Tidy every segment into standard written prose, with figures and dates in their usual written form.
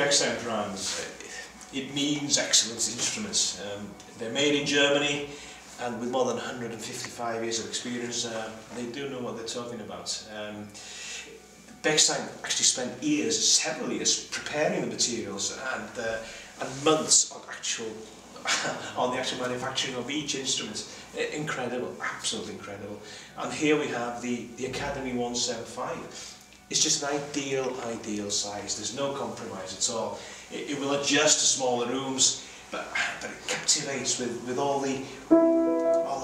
Bechstein drums, it means excellent instruments. They're made in Germany, and with more than 155 years of experience, they do know what they're talking about. Bechstein actually spent years, several years, preparing the materials and months on the actual manufacturing of each instrument. Incredible, absolutely incredible. And here we have the Academy 175. It's just an ideal size. There's no compromise at all. It will adjust to smaller rooms, but it captivates with all the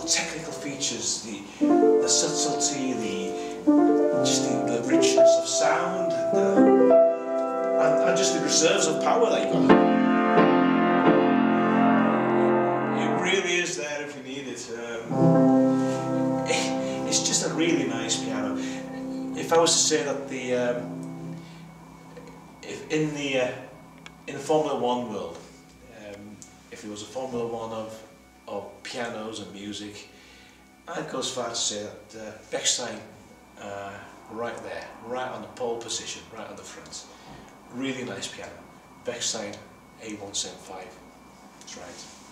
technical features, the subtlety, the richness of sound, and just the reserves of power that you've got. It's just a really nice piano. If I was to say that in the Formula One world, if it was a Formula One of pianos and music, I'd go as far to say that Bechstein, right there, right on the pole position, right on the front. Really nice piano. Bechstein A175. That's right.